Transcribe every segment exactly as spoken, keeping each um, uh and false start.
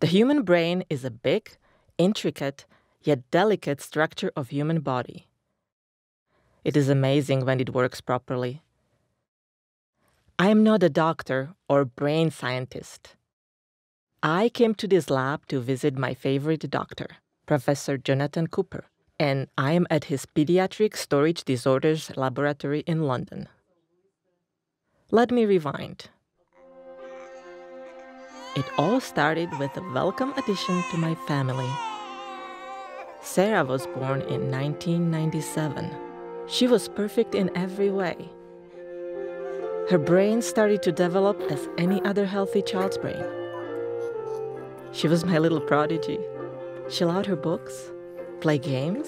The human brain is a big, intricate, yet delicate structure of human body. It is amazing when it works properly. I am not a doctor or brain scientist. I came to this lab to visit my favorite doctor, Professor Jonathan Cooper, and I am at his Pediatric Storage Disorders Laboratory in London. Let me rewind. It all started with a welcome addition to my family. Sarah was born in nineteen ninety-seven. She was perfect in every way. Her brain started to develop as any other healthy child's brain. She was my little prodigy. She loved her books, play games,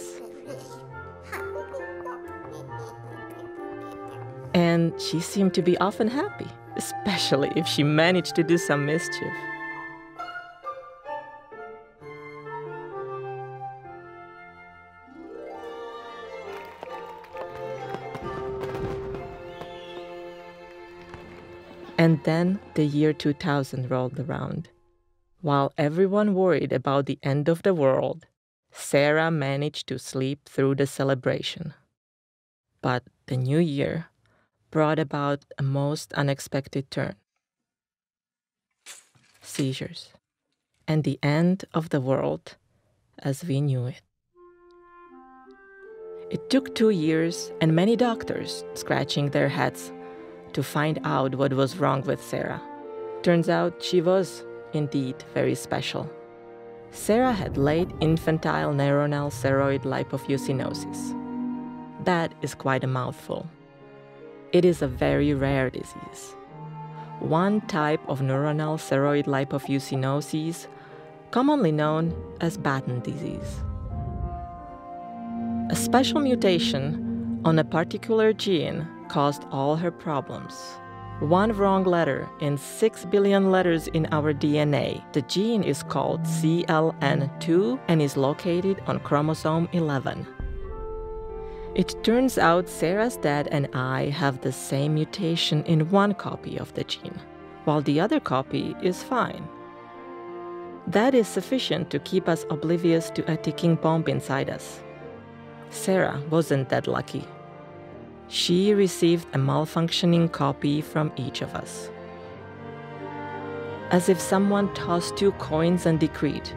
and she seemed to be often happy, especially if she managed to do some mischief. And then the year two thousand rolled around. While everyone worried about the end of the world, Sarah managed to sleep through the celebration. But the new year brought about a most unexpected turn. Seizures. And the end of the world as we knew it. It took two years and many doctors scratching their heads to find out what was wrong with Sarah. Turns out she was indeed very special. Sarah had late infantile neuronal ceroid lipofuscinosis. That is quite a mouthful. It is a very rare disease. One type of neuronal ceroid lipofuscinosis, commonly known as Batten disease. A special mutation on a particular gene caused all her problems. One wrong letter in six billion letters in our D N A. The gene is called C L N two and is located on chromosome eleven. It turns out Sarah's dad and I have the same mutation in one copy of the gene, while the other copy is fine. That is sufficient to keep us oblivious to a ticking bomb inside us. Sarah wasn't that lucky. She received a malfunctioning copy from each of us. As if someone tossed two coins and decreed,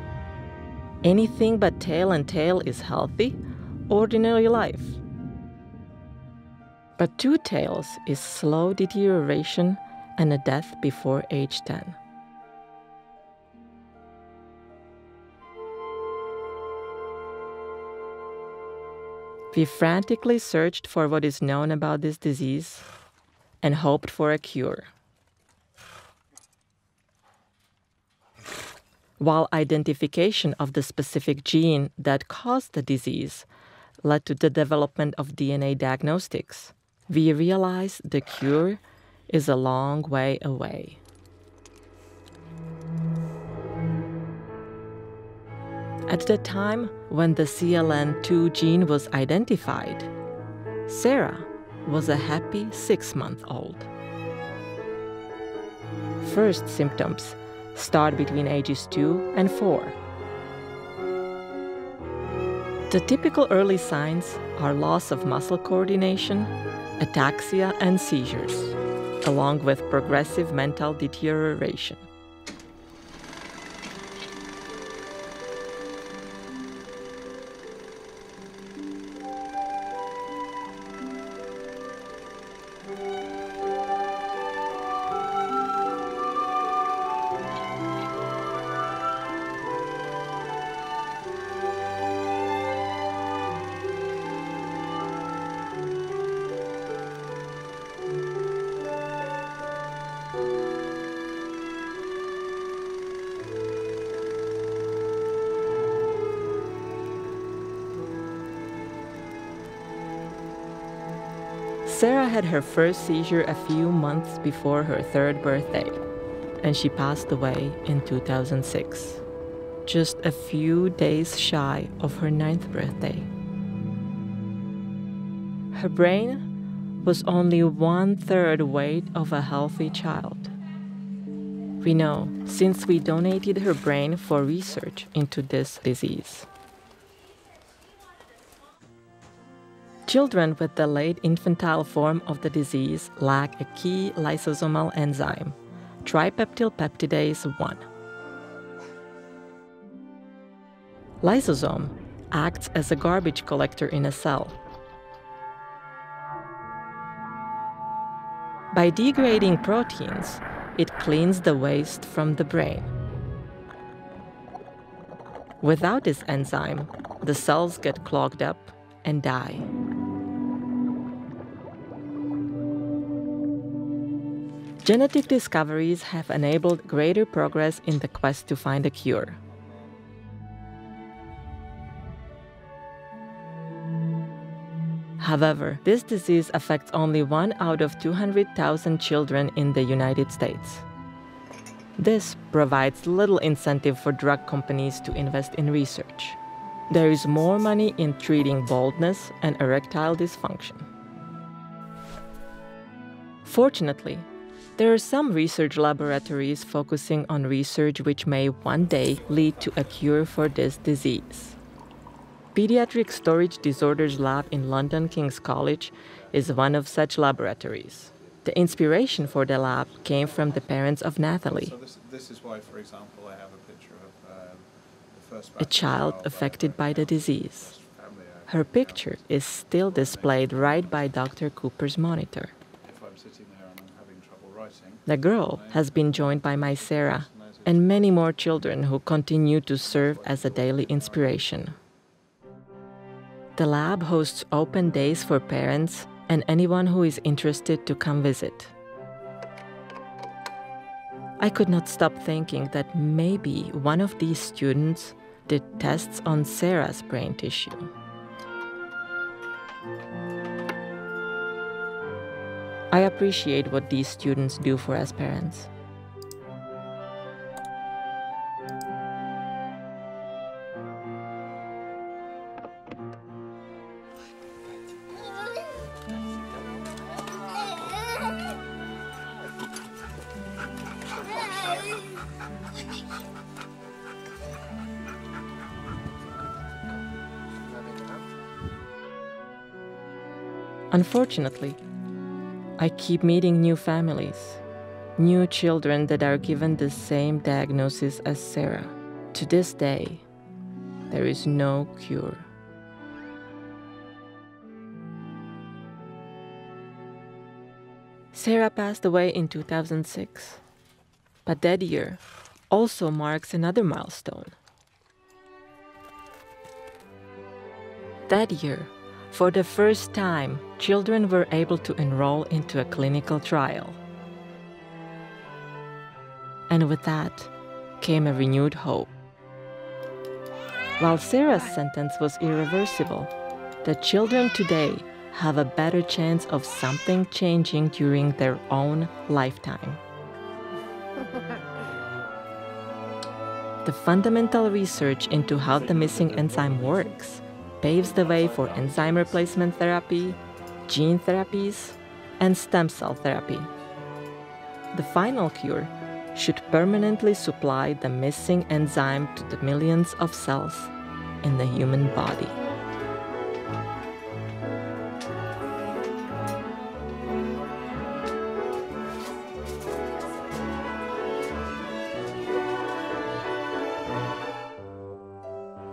anything but tail and tail is healthy, ordinary life. But two tails is slow deterioration and a death before age ten. We frantically searched for what is known about this disease and hoped for a cure. While identification of the specific gene that caused the disease led to the development of D N A diagnostics, we realized the cure is a long way away. At the time when the C L N two gene was identified, Sarah was a happy six-month-old. First symptoms start between ages two and four. The typical early signs are loss of muscle coordination, ataxia, and seizures, along with progressive mental deterioration. Sarah had her first seizure a few months before her third birthday, and she passed away in two thousand six, just a few days shy of her ninth birthday. Her brain was only one-third weight of a healthy child. We know since we donated her brain for research into this disease. Children with the late infantile form of the disease lack a key lysosomal enzyme, tripeptidyl peptidase one. Lysosome acts as a garbage collector in a cell. By degrading proteins, it cleans the waste from the brain. Without this enzyme, the cells get clogged up and die. Genetic discoveries have enabled greater progress in the quest to find a cure. However, this disease affects only one out of two hundred thousand children in the United States. This provides little incentive for drug companies to invest in research. There is more money in treating baldness and erectile dysfunction. Fortunately, there are some research laboratories focusing on research which may one day lead to a cure for this disease. Pediatric Storage Disorders Lab in London, King's College, is one of such laboratories. The inspiration for the lab came from the parents of Nathalie, so this, this is why, for example, I have a, picture of, um, the first a child affected by the disease. Her picture is still displayed right by Doctor Cooper's monitor. If I'm sitting there and I'm having trouble writing, the girl has been joined by my Sarah and many more children who continue to serve as a daily inspiration. The lab hosts open days for parents and anyone who is interested to come visit. I could not stop thinking that maybe one of these students did tests on Sarah's brain tissue. I appreciate what these students do for us parents. Unfortunately, I keep meeting new families, new children that are given the same diagnosis as Sarah. To this day, there is no cure. Sarah passed away in two thousand six, but that year also marks another milestone. That year, for the first time, children were able to enroll into a clinical trial. And with that came a renewed hope. While Sarah's sentence was irreversible, the children today have a better chance of something changing during their own lifetime. The fundamental research into how the missing enzyme works paves the way for enzyme replacement therapy, gene therapies, and stem cell therapy. The final cure should permanently supply the missing enzyme to the millions of cells in the human body.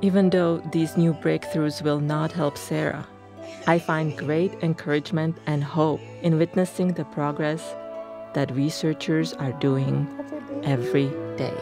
Even though these new breakthroughs will not help Sarah, I find great encouragement and hope in witnessing the progress that researchers are doing every day.